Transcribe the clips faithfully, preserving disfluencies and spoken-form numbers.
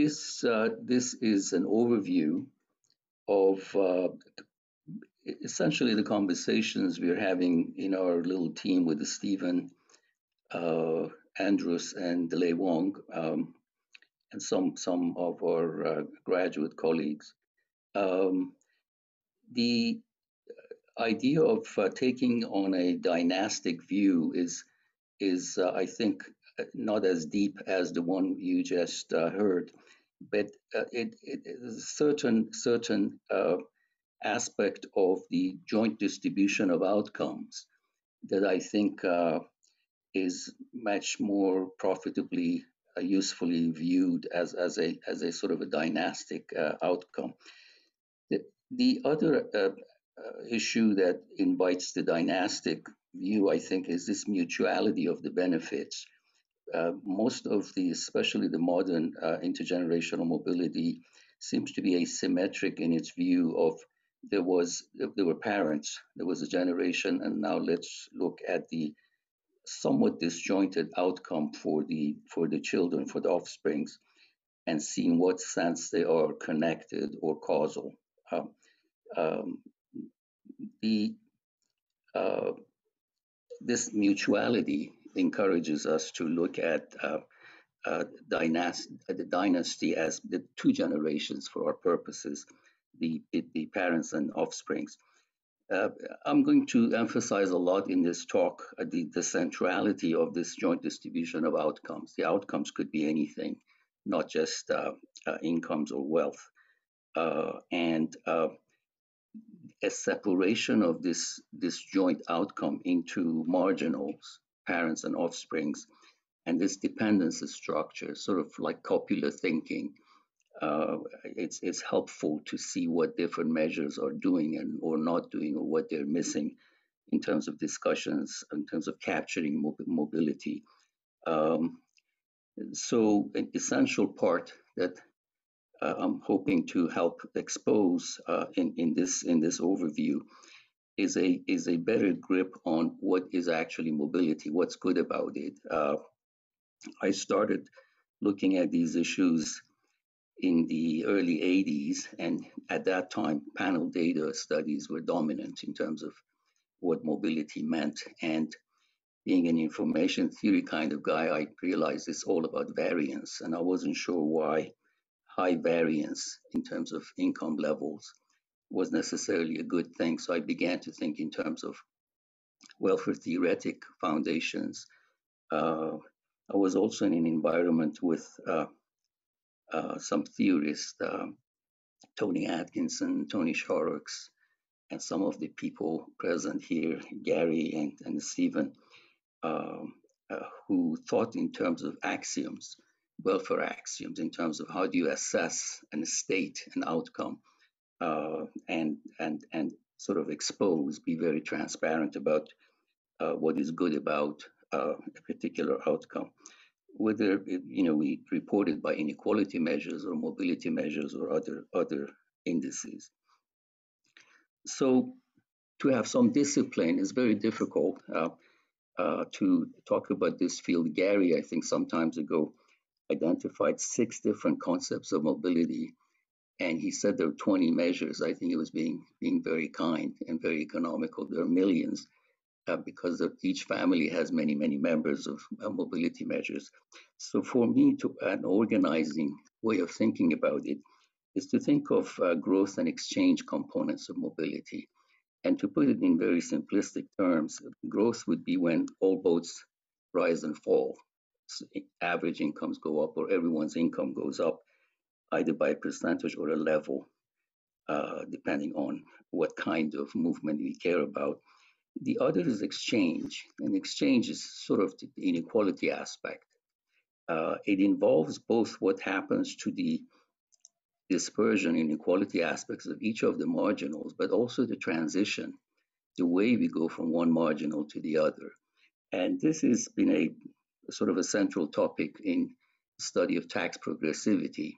This, uh, this is an overview of uh, essentially the conversations we're having in our little team with Stephen uh, Andrus and Lei Wong, um, and some, some of our uh, graduate colleagues. Um, the idea of uh, taking on a dynastic view is, is uh, I think, not as deep as the one you just uh, heard, but uh, it, it is a certain, certain uh, aspect of the joint distribution of outcomes that I think uh, is much more profitably, uh, usefully viewed as, as, a, as a sort of a dynastic uh, outcome. The, the other uh, uh, issue that invites the dynastic view, I think, is this mutuality of the benefits. Uh, most of the, especially the modern uh, intergenerational mobility, seems to be asymmetric in its view of there was there were parents, there was a generation, and now let's look at the somewhat disjointed outcome for the for the children, for the offsprings, and see in what sense they are connected or causal. Um, um, the uh, this mutuality encourages us to look at uh, uh, dynast the dynasty as the two generations for our purposes, the, the parents and offsprings. Uh, I'm going to emphasize a lot in this talk uh, the, the centrality of this joint distribution of outcomes. The outcomes could be anything, not just uh, uh, incomes or wealth. Uh, and uh, a separation of this, this joint outcome into marginals, parents and offsprings, and this dependency structure, sort of like copular thinking, uh, it's, it's helpful to see what different measures are doing and or not doing, or what they're missing in terms of discussions, in terms of capturing mob mobility. Um, so an essential part that uh, I'm hoping to help expose uh, in, in, this, in this overview is a, is a better grip on what is actually mobility, what's good about it. Uh, I started looking at these issues in the early eighties, and at that time, panel data studies were dominant in terms of what mobility meant. And being an information theory kind of guy, I realized it's all about variance, and I wasn't sure why high variance in terms of income levels was necessarily a good thing. So I began to think in terms of welfare theoretic foundations. Uh, I was also in an environment with uh, uh, some theorists, uh, Tony Atkinson, Tony Shorrocks, and some of the people present here, Gary and, and Stephen, um, uh, who thought in terms of axioms, welfare axioms, in terms of how do you assess an state, an outcome, Uh, and and and sort of expose, be very transparent about uh, what is good about uh, a particular outcome, whether it, you know we reported by inequality measures or mobility measures or other other indices. So to have some discipline is very difficult. Uh, uh, to talk about this field, Gary, I think sometimes ago, identified six different concepts of mobility. And he said there were twenty measures. I think it was being being very kind and very economical. There are millions uh, because of each family has many, many members of uh, mobility measures. So for me, to an organizing way of thinking about it is to think of uh, growth and exchange components of mobility. And to put it in very simplistic terms, growth would be when all boats rise and fall. So average incomes go up, or everyone's income goes up, either by a percentage or a level, uh, depending on what kind of movement we care about. The other is exchange, and exchange is sort of the inequality aspect. Uh, it involves both what happens to the dispersion inequality aspects of each of the marginals, but also the transition, the way we go from one marginal to the other. And this has been a sort of a central topic in the study of tax progressivity.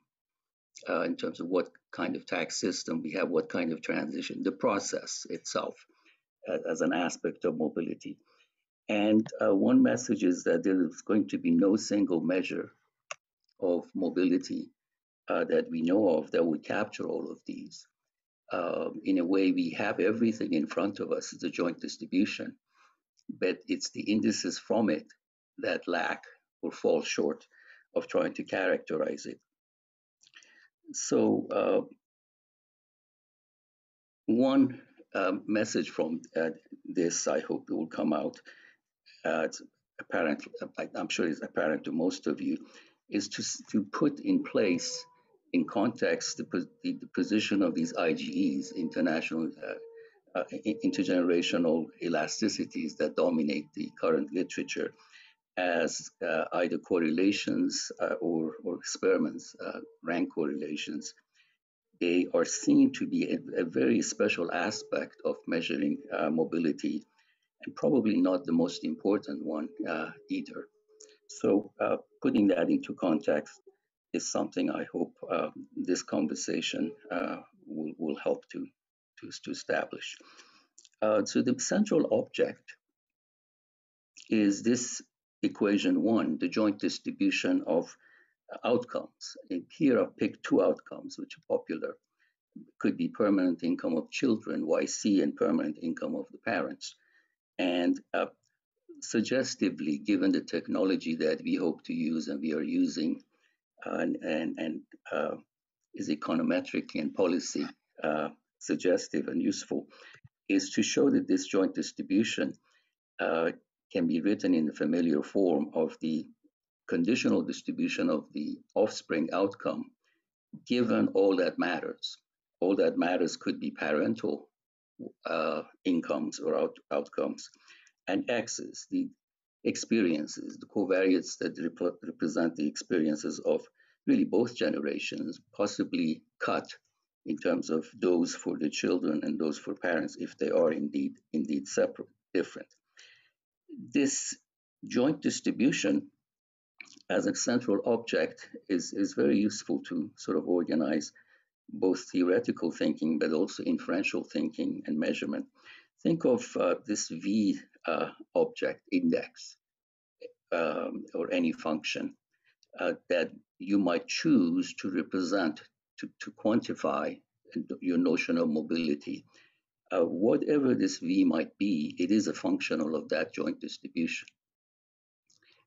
Uh, in terms of what kind of tax system we have, what kind of transition, the process itself uh, as an aspect of mobility. And uh, one message is that there is going to be no single measure of mobility uh, that we know of that would capture all of these. Um, in a way, we have everything in front of us, the joint distribution, but it's the indices from it that lack or fall short of trying to characterize it. So uh, one uh, message from uh, this, I hope it will come out, uh, it's apparent, I'm sure it's apparent to most of you, is to, to put in place in context the, the, the position of these I G Es, international, uh, uh, intergenerational elasticities that dominate the current literature as uh, either correlations uh, or, or experiments, uh, rank correlations. They are seen to be a, a very special aspect of measuring uh, mobility, and probably not the most important one uh, either. So uh, putting that into context is something I hope uh, this conversation uh, will, will help to, to, to establish. Uh, so the central object is this equation one, the joint distribution of outcomes. And here I've picked two outcomes which are popular. Could be permanent income of children, Y C, and permanent income of the parents. And uh, suggestively, given the technology that we hope to use and we are using, uh, and, and, and uh, is econometrically and policy uh, suggestive and useful, is to show that this joint distribution uh, can be written in the familiar form of the conditional distribution of the offspring outcome, given all that matters. All that matters could be parental Uh, incomes or out, outcomes, and X's, the experiences, the covariates that rep represent the experiences of really both generations, possibly cut in terms of those for the children and those for parents, if they are indeed indeed separate, different. This joint distribution as a central object is, is very useful to sort of organize both theoretical thinking, but also inferential thinking and measurement. Think of uh, this V uh, object index um, or any function uh, that you might choose to represent, to, to quantify your notion of mobility. Uh, whatever this V might be, it is a functional of that joint distribution.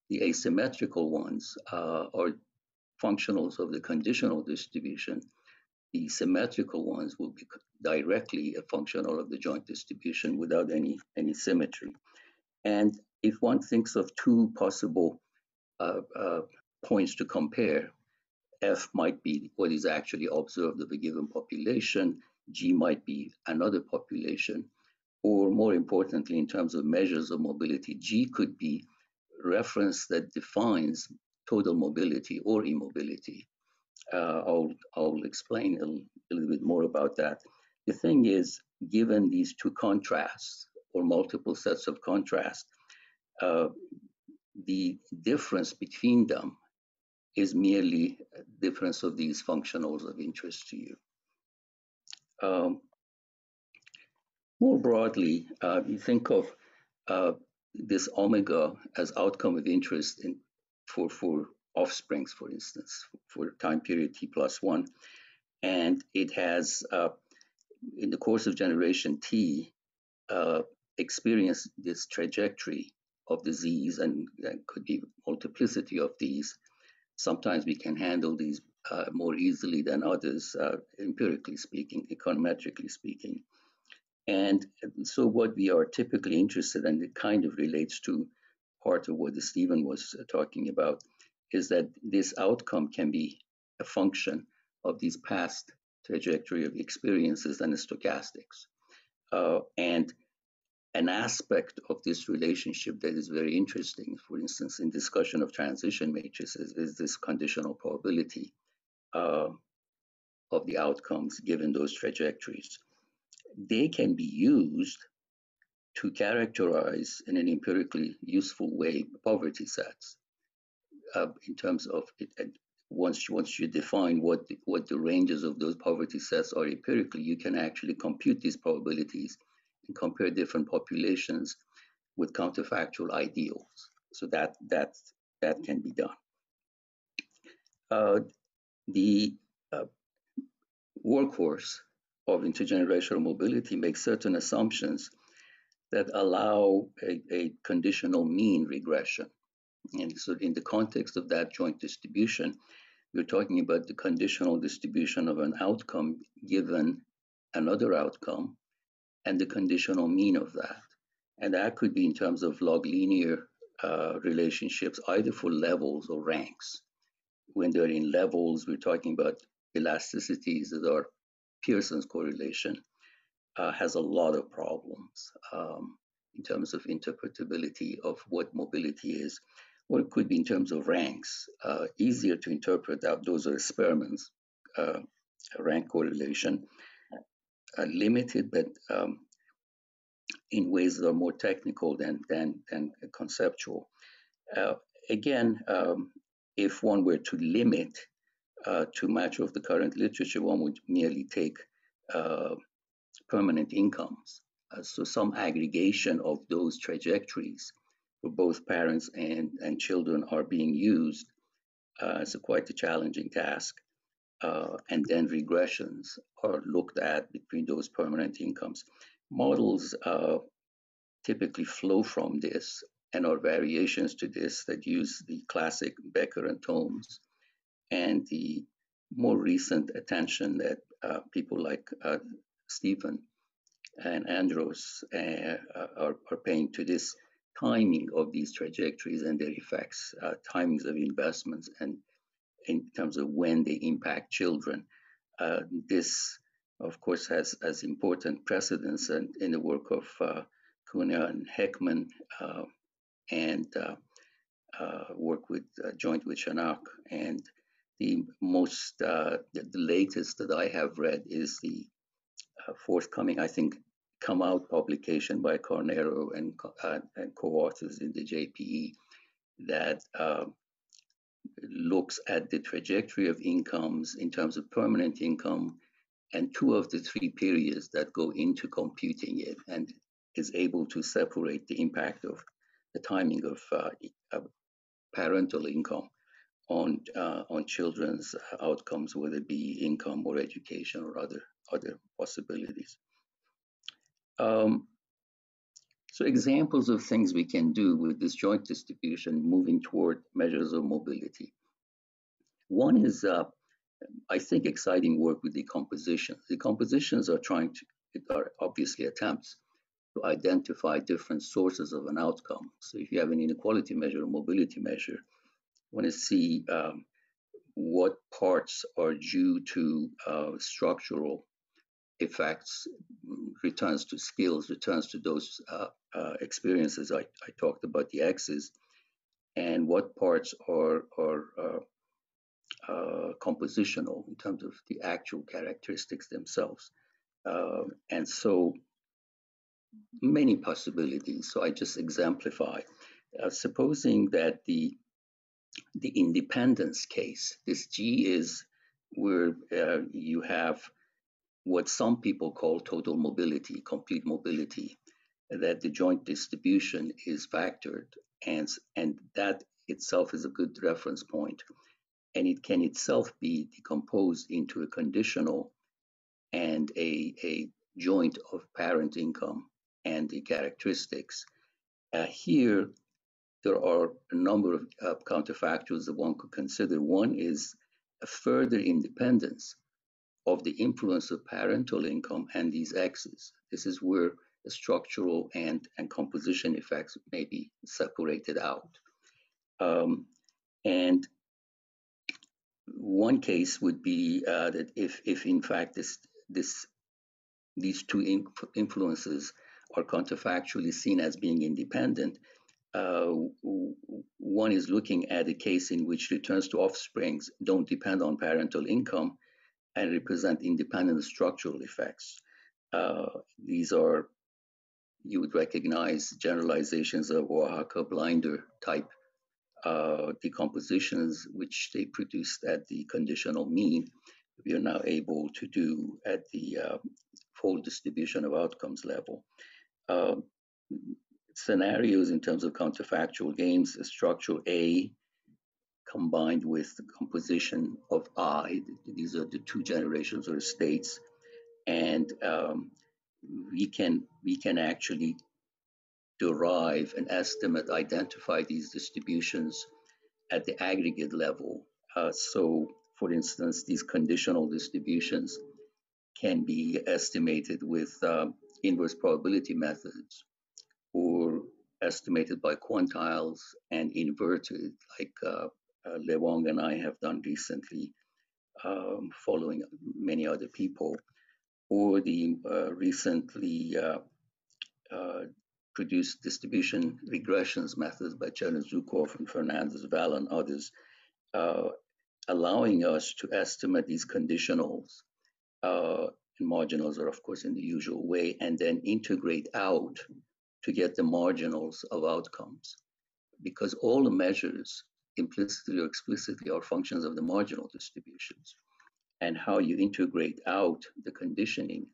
The asymmetrical ones uh, are functionals of the conditional distribution. The symmetrical ones will be directly a functional of the joint distribution without any, any symmetry. And if one thinks of two possible uh, uh, points to compare, F might be what is actually observed of a given population, G might be another population, or more importantly, in terms of measures of mobility, G could be reference that defines total mobility or immobility. Uh, I'll, I'll explain a, a little bit more about that. The thing is, given these two contrasts or multiple sets of contrast, uh, the difference between them is merely a difference of these functionals of interest to you. Um, more broadly, uh, you think of uh, this omega as outcome of interest in, for, for offsprings, for instance, for time period T plus one. And it has, uh, in the course of generation T, uh, experienced this trajectory of disease, and that could be multiplicity of these. Sometimes we can handle these uh, more easily than others, uh, empirically speaking, econometrically speaking. And so what we are typically interested in, and it kind of relates to part of what Stephen was talking about, is that this outcome can be a function of these past trajectory of experiences and the stochastics. Uh, and an aspect of this relationship that is very interesting, for instance, in discussion of transition matrices, is this conditional probability uh, of the outcomes given those trajectories. They can be used to characterize in an empirically useful way poverty sets. Uh, in terms of it, and once you, once you define what the, what the ranges of those poverty sets are empirically, you can actually compute these probabilities and compare different populations with counterfactual ideals. So that that that can be done. Uh, the uh, workhorse of intergenerational mobility makes certain assumptions that allow a, a conditional mean regression. And so in the context of that joint distribution, you're talking about the conditional distribution of an outcome given another outcome and the conditional mean of that. And that could be in terms of log linear uh, relationships, either for levels or ranks. When they're in levels, we're talking about elasticities that are Pearson's correlation uh, has a lot of problems um, in terms of interpretability of what mobility is, or it could be in terms of ranks. Uh, easier to interpret that those are experiments, uh, rank correlation, uh, limited, but um, in ways that are more technical than, than, than conceptual. Uh, again, um, if one were to limit Uh, to much of the current literature, one would merely take uh, permanent incomes. Uh, so some aggregation of those trajectories for both parents and, and children are being used uh, as a quite a challenging task. Uh, and then regressions are looked at between those permanent incomes. Models uh, typically flow from this and are variations to this that use the classic Becker and Tomes, and the more recent attention that uh, people like uh, Stephen and Andrus uh, are, are paying to this timing of these trajectories and their effects, uh, timings of investments, and in terms of when they impact children. Uh, this, of course, has, has important precedence in, in the work of uh, Cunha and Heckman uh, and uh, uh, work with uh, joint with Shanak. And the most, uh, the, the latest that I have read is the uh, forthcoming, I think, come out publication by Carnero and, uh, and co-authors in the J P E that uh, looks at the trajectory of incomes in terms of permanent income and two of the three periods that go into computing it, and is able to separate the impact of the timing of uh, uh, parental income on uh, on children's outcomes, whether it be income or education or other other possibilities. Um, so examples of things we can do with this joint distribution moving toward measures of mobility. One is, uh, I think, exciting work with decompositions. Decompositions are trying to are obviously attempts to identify different sources of an outcome. So if you have an inequality measure or mobility measure, want to see um, what parts are due to uh, structural effects, returns to skills, returns to those uh, uh, experiences. I, I talked about the X's, and what parts are, are uh, uh, compositional in terms of the actual characteristics themselves. Uh, and so many possibilities. So I just exemplify. Uh, supposing that the the independence case, this G is where uh, you have what some people call total mobility, complete mobility, that the joint distribution is factored, and, and that itself is a good reference point. And it can itself be decomposed into a conditional and a, a joint of parent income and the characteristics. Uh, here, there are a number of uh, counterfactuals that one could consider. One is a further independence of the influence of parental income and these X's. This is where the structural and, and composition effects may be separated out. Um, and one case would be uh, that if, if in fact this, this, these two in influences are counterfactually seen as being independent, Uh, one is looking at a case in which returns to offsprings don't depend on parental income and represent independent structural effects. Uh, these are, you would recognize, generalizations of Oaxaca blinder type uh, decompositions, which they produced at the conditional mean. We are now able to do at the uh, full distribution of outcomes level. Uh, Scenarios in terms of counterfactual games, structure A combined with the composition of I. These are the two generations or states, and um, we can we can actually derive an estimate, identify these distributions at the aggregate level. Uh, so, for instance, these conditional distributions can be estimated with uh, inverse probability methods, or estimated by quantiles and inverted, like uh, uh, Lei Wong and I have done recently, um, following many other people, or the uh, recently uh, uh, produced distribution regressions methods by Chernozhukov and Fernandez-Val and others, uh, allowing us to estimate these conditionals. Uh, and marginals are, of course, in the usual way, and then integrate out to get the marginals of outcomes, because all the measures, implicitly or explicitly, are functions of the marginal distributions. And how you integrate out the conditioning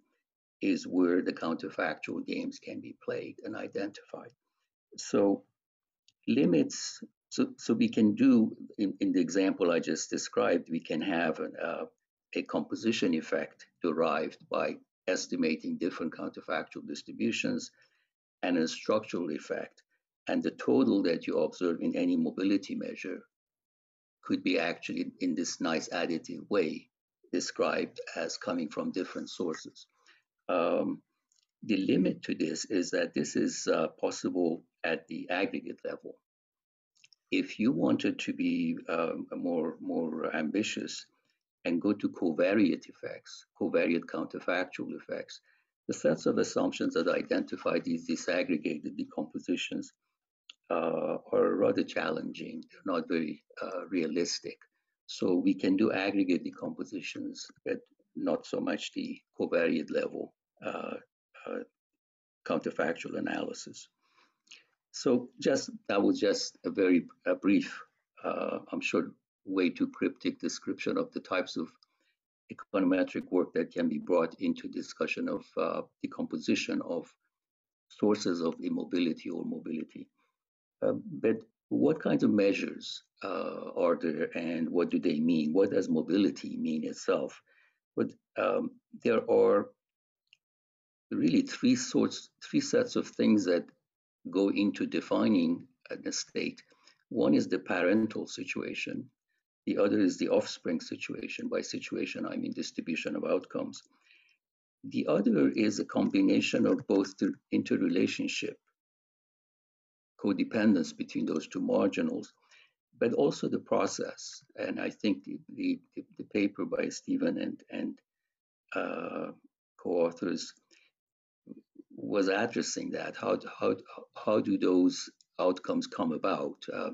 is where the counterfactual games can be played and identified. So limits, so, so we can do, in, in the example I just described, we can have an, uh, a composition effect derived by estimating different counterfactual distributions, and a structural effect, and the total that you observe in any mobility measure could be actually, in this nice additive way, described as coming from different sources. Um, the limit to this is that this is uh, possible at the aggregate level. If you wanted to be um, more, more ambitious and go to covariate effects, covariate counterfactual effects, the sets of assumptions that identify these disaggregated decompositions uh, are rather challenging. They're not very uh, realistic. So we can do aggregate decompositions, but not so much the covariate level uh, uh, counterfactual analysis. So just that was just a very a brief, uh, I'm sure, way too cryptic description of the types of econometric work that can be brought into discussion of uh, decomposition of sources of immobility or mobility. Uh, but what kinds of measures uh, are there, and what do they mean? What does mobility mean itself? But um, there are really three sorts, three sets of things that go into defining a state. One is the parental situation. The other is the offspring situation. By situation, I mean distribution of outcomes. The other is a combination of both the interrelationship, codependence between those two marginals, but also the process. And I think the, the, the paper by Stephen and, and uh, co-authors was addressing that. How, how, how do those outcomes come about? Uh,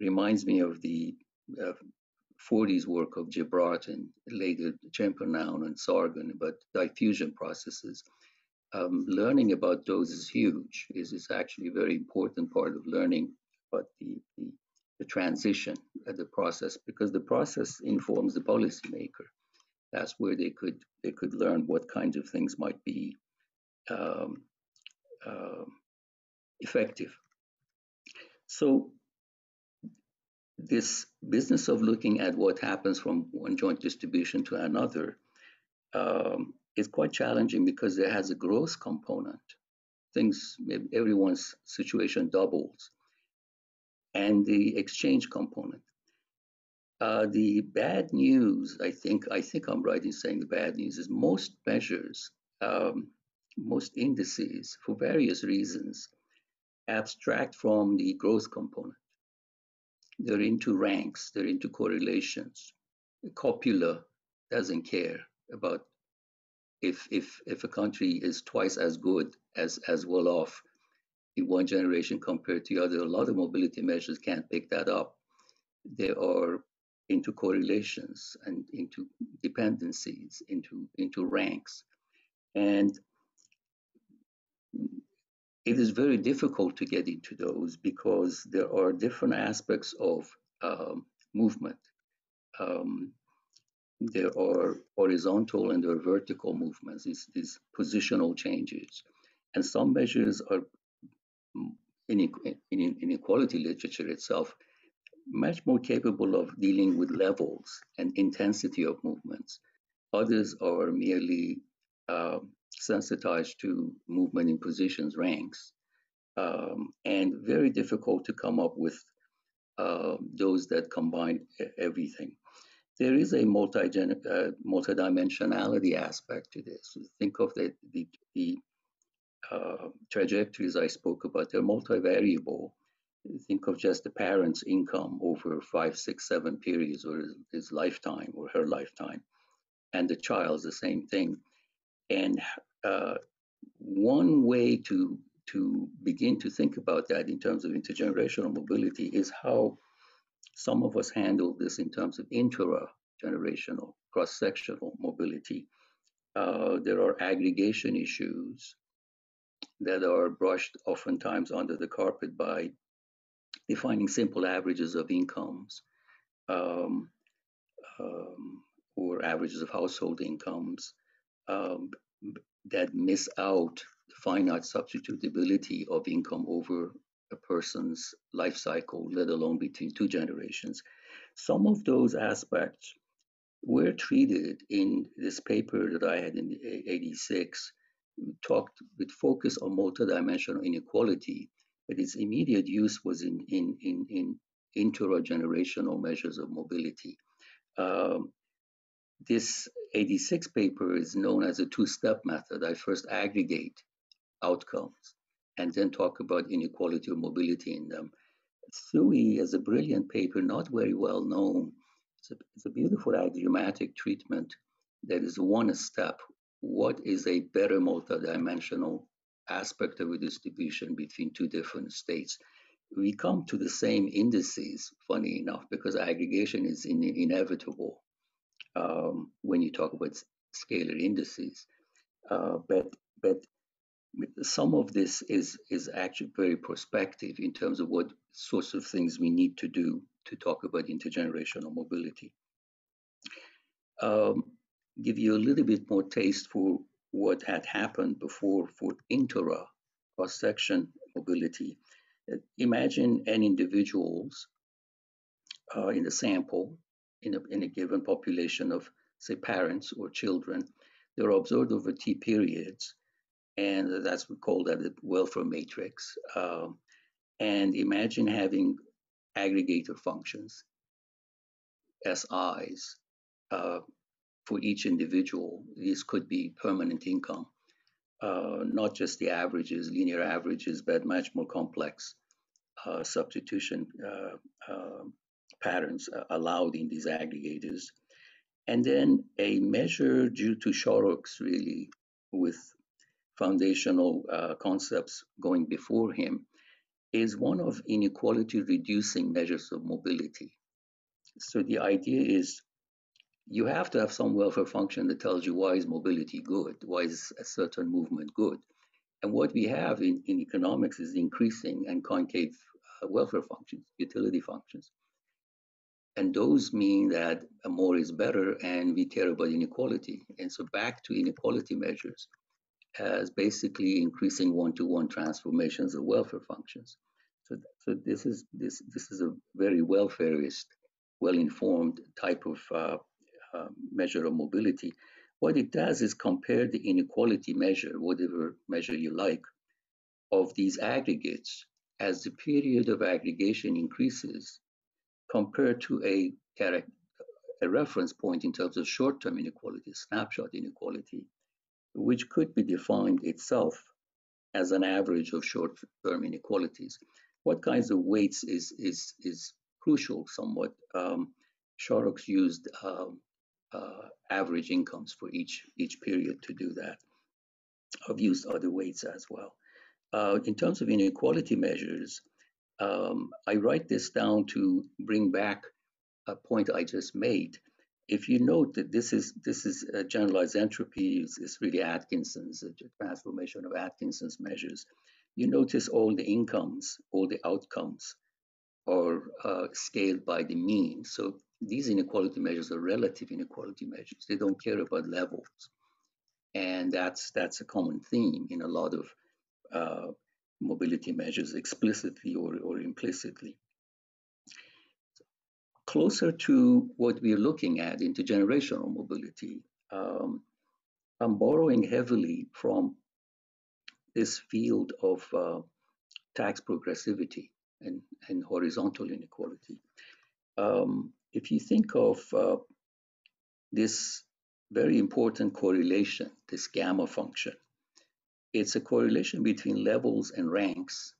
reminds me of the uh, forties work of Gibrat and later Champernowne and Sargon about diffusion processes. Um, learning about those is huge. Is is actually a very important part of learning about the, the, the transition of the process, because the process informs the policymaker. That's where they could they could learn what kinds of things might be um, uh, effective. So this business of looking at what happens from one joint distribution to another um, is quite challenging, because it has a growth component. Things, everyone's situation doubles, and the exchange component. Uh, the bad news, I think, I think I'm right in saying the bad news is most measures, um, most indices, for various reasons, abstract from the growth component. They're into ranks, they're into correlations. Coppola doesn't care about if if if a country is twice as good as as well off in one generation compared to the other. A lot of mobility measures can't pick that up. They are into correlations and into dependencies, into into ranks, and it is very difficult to get into those, because there are different aspects of um, movement. Um, there are horizontal and there are vertical movements, these, these positional changes. And some measures are, in, in, in inequality literature itself, much more capable of dealing with levels and intensity of movements. Others are merely uh, sensitized to movement in positions, ranks, um, and very difficult to come up with uh, those that combine everything. There is a multi uh, multidimensionality aspect to this. Think of the, the, the uh, trajectories I spoke about. They're multivariable. Think of just the parent's income over five, six, seven periods, or his, his lifetime or her lifetime, and the child's the same thing. And uh, one way to to begin to think about that in terms of intergenerational mobility is how some of us handle this in terms of intra-generational, cross-sectional mobility. Uh, there are aggregation issues that are brushed oftentimes under the carpet by defining simple averages of incomes um, um, or averages of household incomes um, that miss out the finite substitutability of income over a person's life cycle, let alone between two generations. Some of those aspects were treated in this paper that I had in eighty-six. We talked with focus on multidimensional inequality, but its immediate use was in, in, in, in intergenerational measures of mobility. Um, this eighty-six paper is known as a two-step method. I first aggregate outcomes and then talk about inequality or mobility in them. Thuy is a brilliant paper, not very well known. It's a, it's a beautiful axiomatic treatment that is one step. What is a better multidimensional aspect of a distribution between two different states? We come to the same indices, funny enough, because aggregation is in, inevitable um, when you talk about scalar indices. Uh, but but some of this is, is actually very prospective in terms of what sorts of things we need to do to talk about intergenerational mobility. Um, give you a little bit more taste for what had happened before for intra cross-section mobility. Imagine an individual's uh, in the sample in a, in a given population of, say, parents or children. They're observed over T periods, and that's we call that the welfare matrix. Um, and imagine having aggregator functions, S Is, uh, for each individual. This could be permanent income, uh, not just the averages, linear averages, but much more complex uh, substitution uh, uh, patterns allowed in these aggregators. And then a measure due to Shorrocks, really, with foundational uh, concepts going before him, is one of inequality reducing measures of mobility. So the idea is, you have to have some welfare function that tells you why is mobility good, why is a certain movement good. And what we have in, in economics is increasing and concave uh, welfare functions, utility functions. And those mean that more is better, and we care about inequality. And so back to inequality measures as basically increasing one-to-one transformations of welfare functions. So, so this is this this is a very welfareist, well-informed type of uh, Uh, measure of mobility. What it does is compare the inequality measure, whatever measure you like, of these aggregates as the period of aggregation increases, compared to a, a reference point in terms of short-term inequality, snapshot inequality, which could be defined itself as an average of short-term inequalities. What kinds of weights is, is, is crucial somewhat. Um, Shorrocks used um, Uh, average incomes for each each period to do that. I've used other weights as well. Uh, in terms of inequality measures, um, I write this down to bring back a point I just made. If you note that this is this is uh, generalized entropy, it's, it's really Atkinson's uh, transformation of Atkinson's measures. You notice all the incomes, all the outcomes are uh, scaled by the mean. So these inequality measures are relative inequality measures. They don't care about levels. And that's that's a common theme in a lot of uh, mobility measures, explicitly or, or implicitly. closer to what we're looking at in intergenerational mobility. Um, I'm borrowing heavily from this field of uh, tax progressivity and, and horizontal inequality. Um, if you think of uh, this very important correlation, this gamma function, it's a correlation between levels and ranks,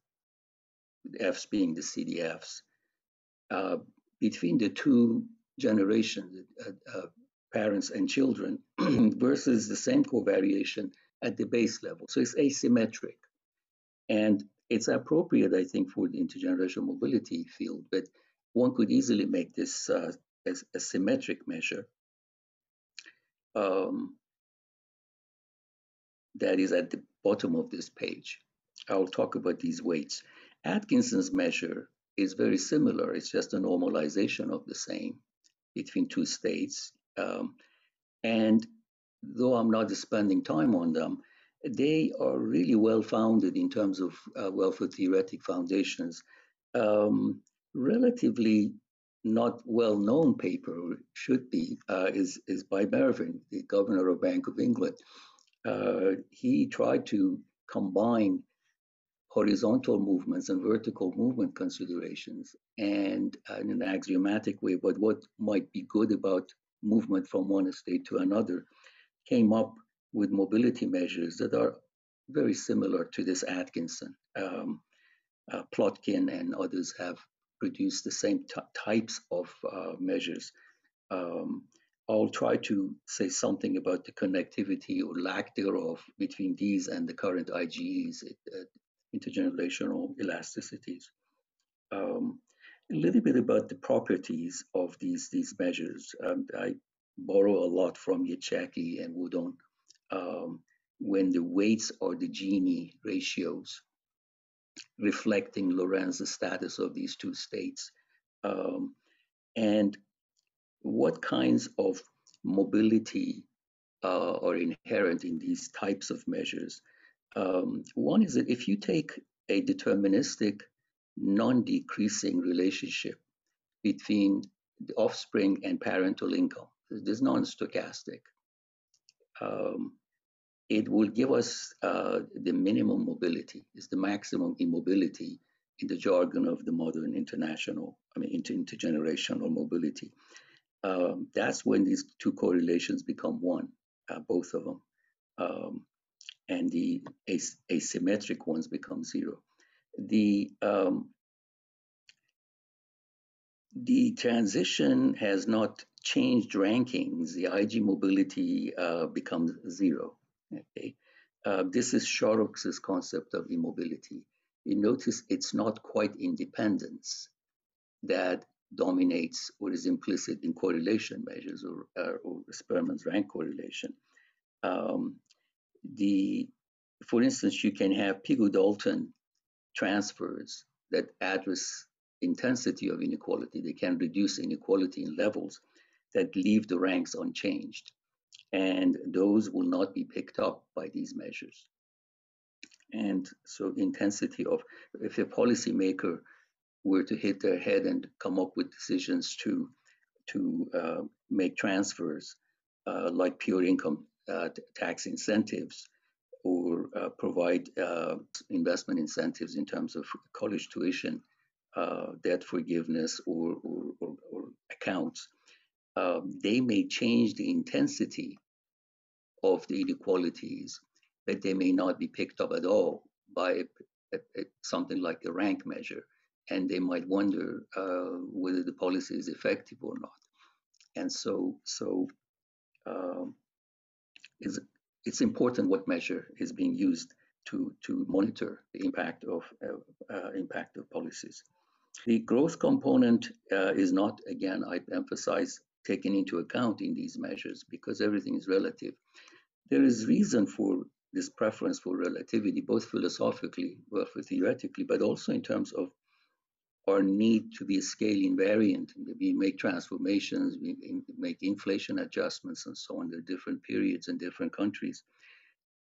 Fs being the C D Fs, uh, between the two generations, uh, uh, parents and children, versus the same covariation at the base level. So it's asymmetric. And it's appropriate, I think, for the intergenerational mobility field, but one could easily make this uh, as a symmetric measure um, that is at the bottom of this page. I'll talk about these weights. Atkinson's measure is very similar. It's just a normalization of the same between two states. Um, and though I'm not spending time on them, they are really well founded in terms of uh, welfare theoretic foundations. Um, relatively not well known paper should be uh, is, is by Mervyn, the governor of Bank of England. Uh, he tried to combine horizontal movements and vertical movement considerations and uh, in an axiomatic way, but what might be good about movement from one state to another, came up with mobility measures that are very similar to this Atkinson. Um, uh, Plotkin and others have produced the same types of uh, measures. Um, I'll try to say something about the connectivity or lack thereof between these and the current I G Es, uh, intergenerational elasticities. Um, a little bit about the properties of these, these measures. Um, I borrow a lot from Yitzhaki and Wudon um, when the weights or the Gini ratios reflecting Lorenz's status of these two states. Um, and what kinds of mobility uh, are inherent in these types of measures? Um, one is that if you take a deterministic, non-decreasing relationship between the offspring and parental income, this is non-stochastic, um, it will give us uh, the minimum mobility, it's the maximum immobility in the jargon of the modern international, I mean, inter intergenerational mobility. Um, that's when these two correlations become one, uh, both of them, um, and the as asymmetric ones become zero. The, um, the transition has not changed rankings. The I G mobility uh, becomes zero. Okay, uh, this is Shorrocks's concept of immobility. You notice it's not quite independence that dominates or is implicit in correlation measures or, uh, or experiments rank correlation. Um, the, for instance, you can have Pigou-Dalton transfers that address intensity of inequality. They can reduce inequality in levels that leave the ranks unchanged, and those will not be picked up by these measures. And so intensity of, if a policymaker were to hit their head and come up with decisions to to uh, make transfers uh, like pure income uh, tax incentives or uh, provide uh, investment incentives in terms of college tuition, uh, debt forgiveness, or, or, or, or accounts, uh, they may change the intensity of the inequalities, but they may not be picked up at all by a, a, a, something like a rank measure. And they might wonder uh, whether the policy is effective or not. And so, so um, it's, it's important what measure is being used to, to monitor the impact of, uh, uh, impact of policies. The growth component uh, is not, again, I emphasize, taken into account in these measures because everything is relative. There is reason for this preference for relativity, both philosophically, well, theoretically, but also in terms of our need to be scale invariant. We make transformations, we make inflation adjustments and so on. There are different periods in different countries.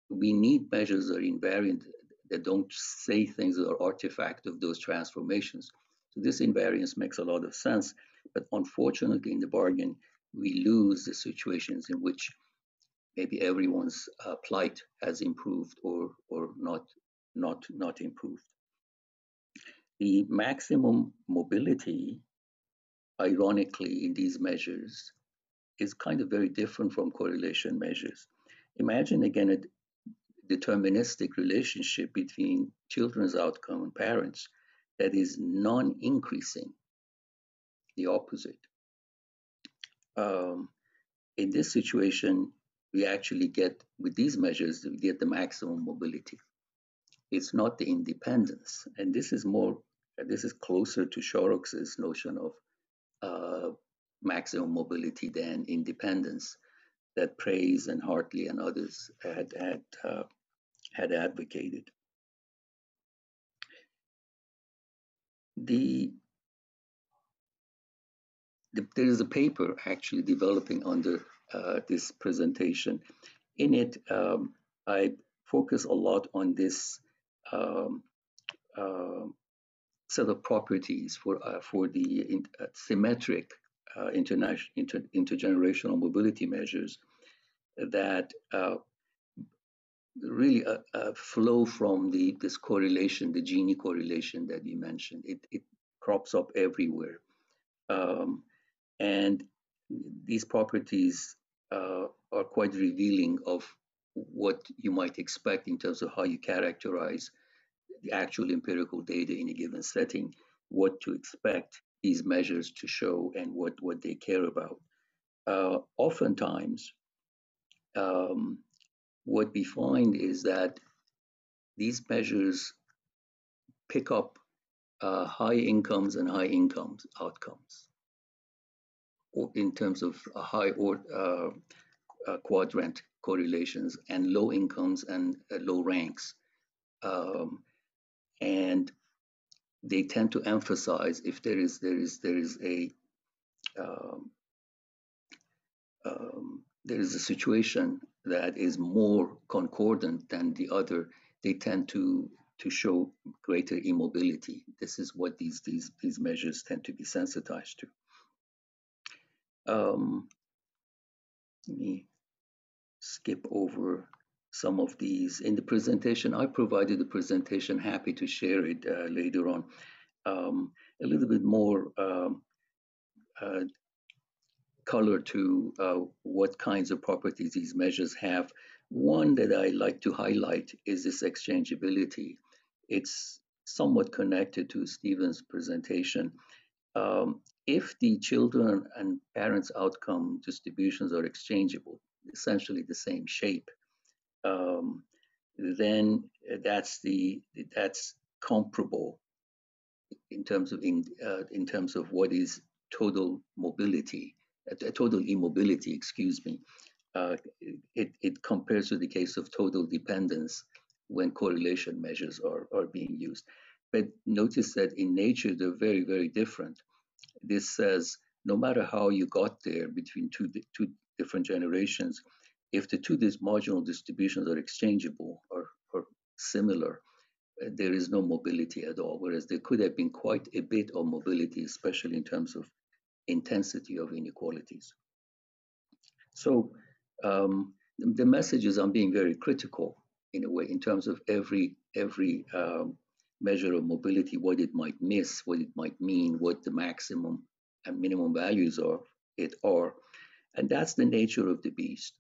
We need measures that are invariant, that don't say things that are artifact of those transformations. So this invariance makes a lot of sense. But unfortunately, in the bargain, we lose the situations in which maybe everyone's uh, plight has improved or or not not not improved. The maximum mobility, ironically, in these measures is kind of very different from correlation measures. Imagine again a deterministic relationship between children's outcome and parents that is non-increasing, the opposite. Um, in this situation, we actually get, with these measures, we get the maximum mobility. It's not the independence. And this is more, this is closer to Shorrocks's notion of uh, maximum mobility than independence that Prais and Hartley and others had, had, uh, had advocated. The, the, there is a paper actually developing under uh, this presentation. In it, um, I focus a lot on this um, uh, set of properties for, uh, for the in, uh, symmetric uh, international, inter, intergenerational mobility measures that uh, really uh, uh, flow from the, this correlation, the Gini correlation that you mentioned. It, it crops up everywhere. Um, and these properties uh, are quite revealing of what you might expect in terms of how you characterize the actual empirical data in a given setting, what to expect these measures to show and what, what they care about. Uh, oftentimes, um, what we find is that these measures pick up uh, high incomes and high incomes outcomes, or in terms of a high or uh, uh, quadrant correlations, and low incomes and uh, low ranks, um, and they tend to emphasize if there is there is there is a um, um, there is a situation that is more concordant than the other, they tend to to show greater immobility. This is what these these these measures tend to be sensitized to. Um, let me skip over some of these. In the presentation, I provided the presentation. Happy to share it uh, later on. Um, a little bit more um, uh, color to uh, what kinds of properties these measures have. One that I like to highlight is this exchangeability. It's somewhat connected to Stephen's presentation. Um, if the children and parents' outcome distributions are exchangeable, essentially the same shape, um, then that's the that's comparable in terms of in uh, in terms of what is total mobility. Total immobility, excuse me, uh, it, it compares to the case of total dependence when correlation measures are, are being used. But notice that in nature, they're very, very different. This says, no matter how you got there between two, two different generations, if the two marginal distributions are exchangeable or, or similar, there is no mobility at all, whereas there could have been quite a bit of mobility, especially in terms of intensity of inequalities. So um, the message is I'm being very critical in a way in terms of every every um, measure of mobility, what it might miss, what it might mean, what the maximum and minimum values are, it are. And that's the nature of the beast.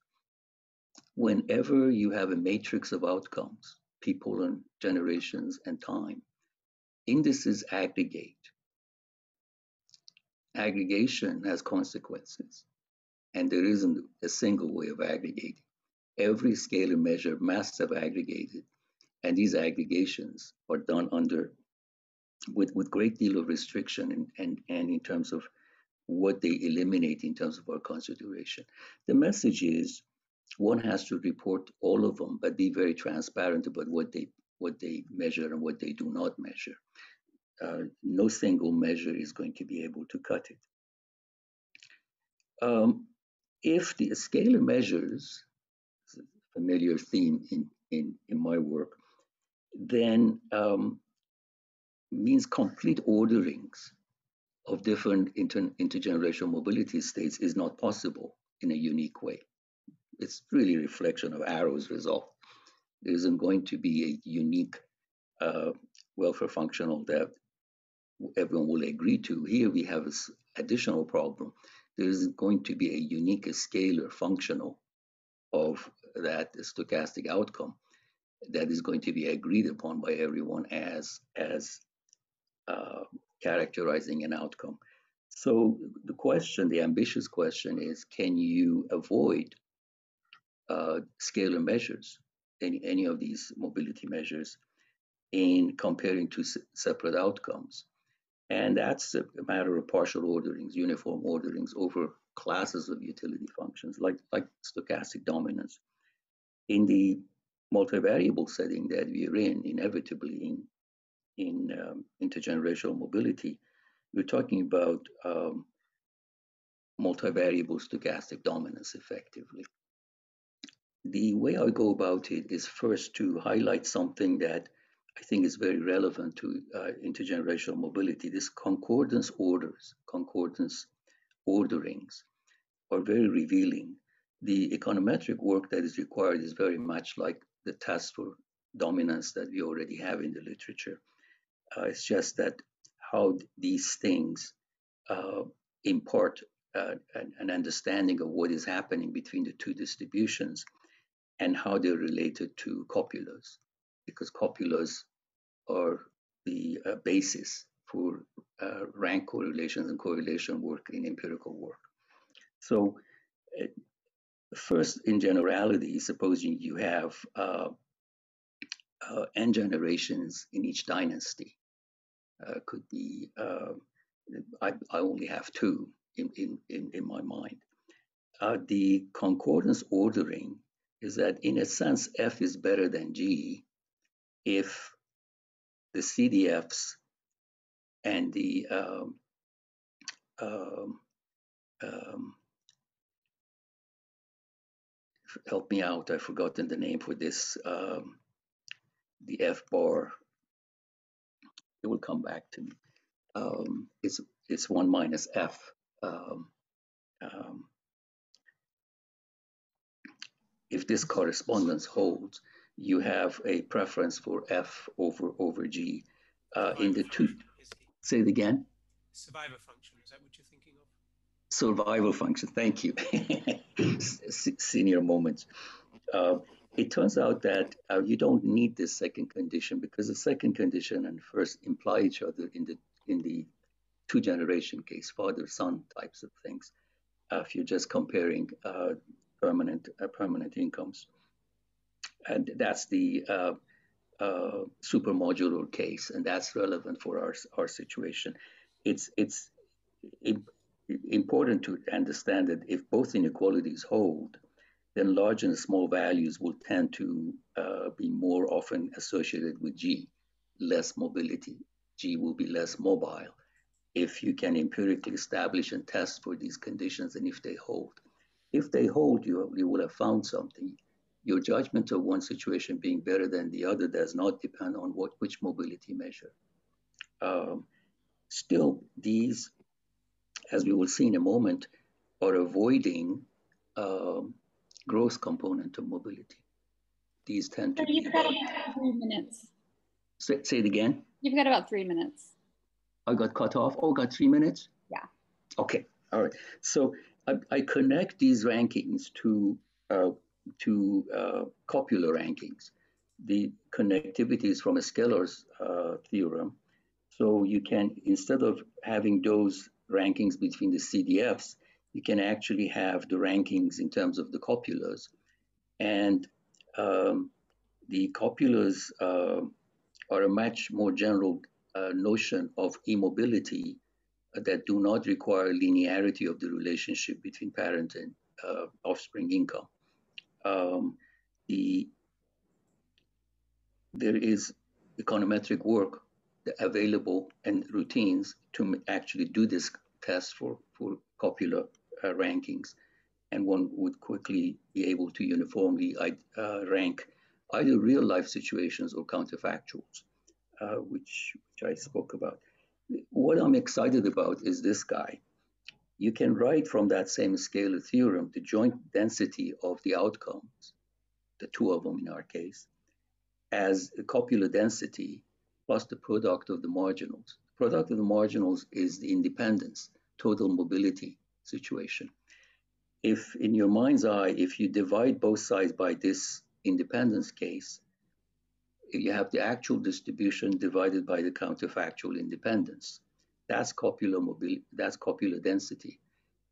Whenever you have a matrix of outcomes, people and generations and time, indices aggregate. Aggregation has consequences, and there isn't a single way of aggregating. Every scale and measure must have aggregated, and these aggregations are done under with with great deal of restriction and and, and in terms of what they eliminate in terms of our consideration. The message is one has to report all of them, but be very transparent about what they what they measure and what they do not measure. Uh, no single measure is going to be able to cut it. Um, if the scalar measures, it's a familiar theme in, in, in my work, then um, means complete orderings of different inter intergenerational mobility states is not possible in a unique way. It's really a reflection of Arrow's result. There isn't going to be a unique uh, welfare functional that everyone will agree to. Here we have an additional problem. There isn't going to be a unique scalar functional of that stochastic outcome that is going to be agreed upon by everyone as, as uh, characterizing an outcome. So the question, the ambitious question is, can you avoid uh, scalar measures, any, any of these mobility measures, in comparing two separate outcomes? And that's a matter of partial orderings, uniform orderings over classes of utility functions, like, like stochastic dominance. In the multivariable setting that we're in, inevitably in, in um, intergenerational mobility, we're talking about um, multivariable stochastic dominance effectively. The way I go about it is first to highlight something that I think is very relevant to uh, intergenerational mobility. This concordance orders, concordance orderings are very revealing. The econometric work that is required is very much like the test for dominance that we already have in the literature. Uh, it's just that how these things uh, impart uh, an, an understanding of what is happening between the two distributions and how they're related to copulas, because copulas are the uh, basis for uh, rank correlations and correlation work in empirical work. So uh, first, in generality, supposing you have uh, uh, n generations in each dynasty, uh, could be, uh, I, I only have two in, in, in, in my mind. Uh, the concordance ordering is that, in a sense, F is better than G, if the C D Fs and the um, um, um, help me out, I've forgotten the name for this, um, the F bar, it will come back to me. Um, it's, it's one minus F. Um, um, if this correspondence holds, you have a preference for F over over G uh, in the two. Say it again. Survivor function, is that what you're thinking of? Survival function, thank you. Senior moments. Uh, it turns out that uh, you don't need this second condition, because the second condition and first imply each other in the, in the two generation case, father son types of things, uh, if you're just comparing uh, permanent, uh, permanent incomes. And that's the uh, uh, supermodular case, and that's relevant for our our situation. It's it's imp important to understand that if both inequalities hold, then large and small values will tend to uh, be more often associated with G, less mobility. G will be less mobile if you can empirically establish and test for these conditions, and if they hold. If they hold, you you will have found something. Your judgment of one situation being better than the other does not depend on what, which mobility measure. Um, still, these, as we will see in a moment, are avoiding um, gross component of mobility. These tend so to you've be- got about three minutes. Say, say it again? You've got about three minutes. I got cut off. Oh, got three minutes? Yeah. Okay, all right. So I, I connect these rankings to uh, to uh, copular rankings. The connectivity is from a scalar's uh, theorem. So you can, instead of having those rankings between the C D Fs, you can actually have the rankings in terms of the copulas. And um, the copulas uh, are a much more general uh, notion of immobility that do not require linearity of the relationship between parent and uh, offspring income. Um, the, there is econometric work available and routines to actually do this test for, for copular uh, rankings. And one would quickly be able to uniformly uh, rank either real life situations or counterfactuals, uh, which, which I spoke about. what I'm excited about is this guy. You can write from that same scalar theorem the joint density of the outcomes, the two of them in our case, as the copula density plus the product of the marginals. The product of the marginals is the independence, total mobility situation. If in your mind's eye, if you divide both sides by this independence case, you have the actual distribution divided by the counterfactual independence. That's copular mobility, that's copular density.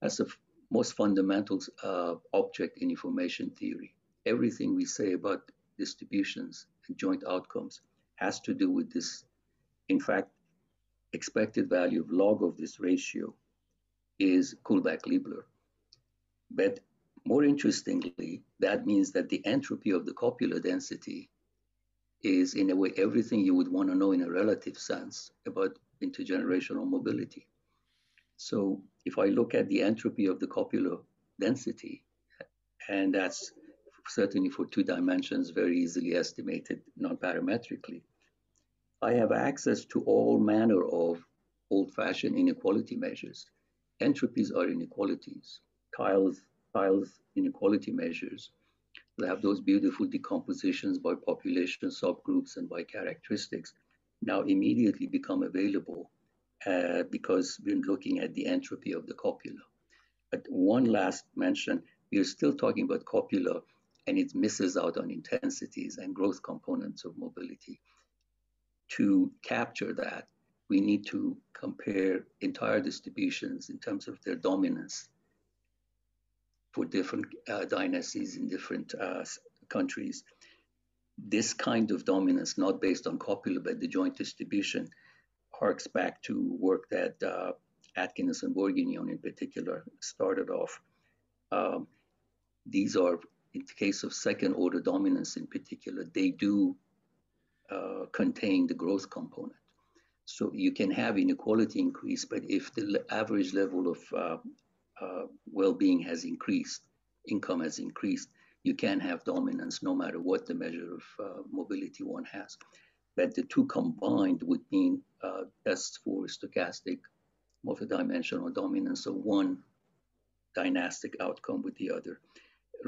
That's the most fundamental uh, object in information theory. Everything we say about distributions and joint outcomes has to do with this. In fact, expected value of log of this ratio is Kullback-Leibler. But more interestingly, that means that the entropy of the copular density is, in a way, everything you would want to know in a relative sense about intergenerational mobility. So if I look at the entropy of the copular density, and that's certainly for two dimensions very easily estimated non-parametrically, I have access to all manner of old-fashioned inequality measures. Entropies are inequalities. Theil's, Theil's inequality measures. They have those beautiful decompositions by population, subgroups, and by characteristics now immediately become available uh, because we're looking at the entropy of the copula. But one last mention, we're still talking about copula, and it misses out on intensities and growth components of mobility. To capture that, we need to compare entire distributions in terms of their dominance for different uh, dynasties in different uh, countries. This kind of dominance, not based on copula, but the joint distribution, harks back to work that uh, Atkinson and Bourguignon in particular started off. Um, these are, in the case of second order dominance in particular, they do uh, contain the growth component. So you can have inequality increase, but if the average level of uh, Uh, well-being has increased, income has increased, you can have dominance no matter what the measure of uh, mobility one has. But the two combined would mean uh, tests for stochastic multidimensional dominance of one dynastic outcome with the other.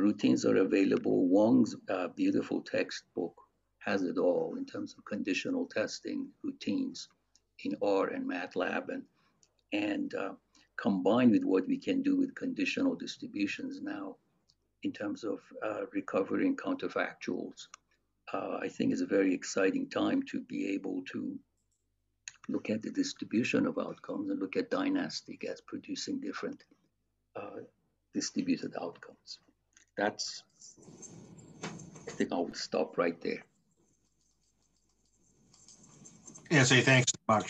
Routines are available. Wong's uh, beautiful textbook has it all in terms of conditional testing routines in R and MATLAB, and, and uh, combined with what we can do with conditional distributions now in terms of uh, recovering counterfactuals, uh, I think is a very exciting time to be able to look at the distribution of outcomes and look at dynastic as producing different uh, distributed outcomes. That's, I think I will stop right there. Yeah, say thanks so much.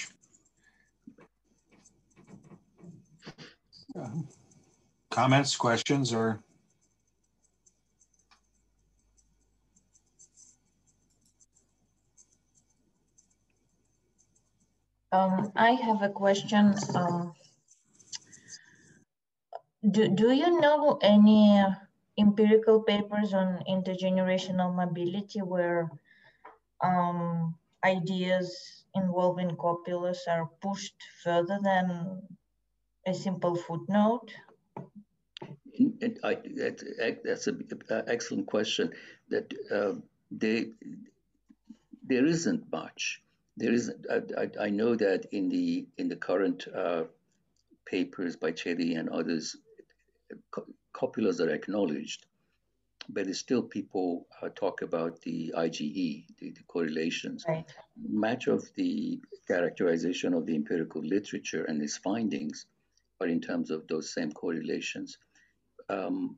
Um, comments, questions, or um, I have a question. Um, do do you know any empirical papers on intergenerational mobility where um, ideas involving copulas are pushed further than a simple footnote? It, I, it, it, that's an excellent question. That uh, they, there isn't much. There isn't. I, I, I know that in the in the current uh, papers by Chetty and others, copulas are acknowledged, but it's still people uh, talk about the I G E, the, the correlations. Right. Much of the characterization of the empirical literature and its findings are in terms of those same correlations. Um,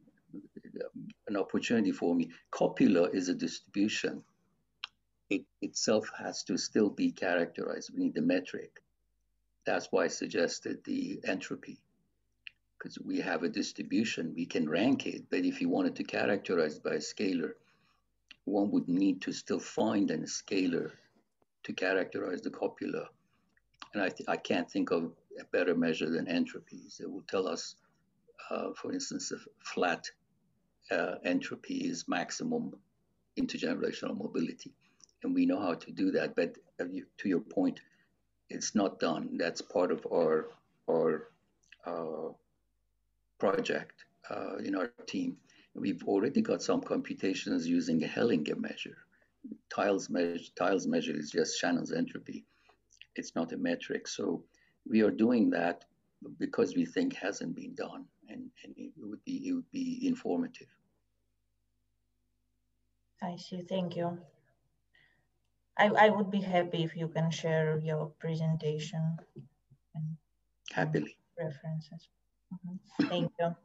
an opportunity for me. Copula is a distribution. It itself has to still be characterized. We need the metric. That's why I suggested the entropy, because we have a distribution. We can rank it, but if you wanted to characterize it by a scalar, one would need to still find a scalar to characterize the copula. And I, th I can't think of a better measure than entropies. It will tell us, uh, for instance, if flat uh, entropy is maximum intergenerational mobility. And we know how to do that. But to your point, it's not done. That's part of our our uh, project, uh, in our team. We've already got some computations using a Hellinger measure. Theil's measure, Theil's measure is just Shannon's entropy. It's not a metric. So we are doing that because we think hasn't been done, and, and it would be, it would be informative. I see, thank you. I, I would be happy if you can share your presentation. And, Happily. References. Mm-hmm. Thank you.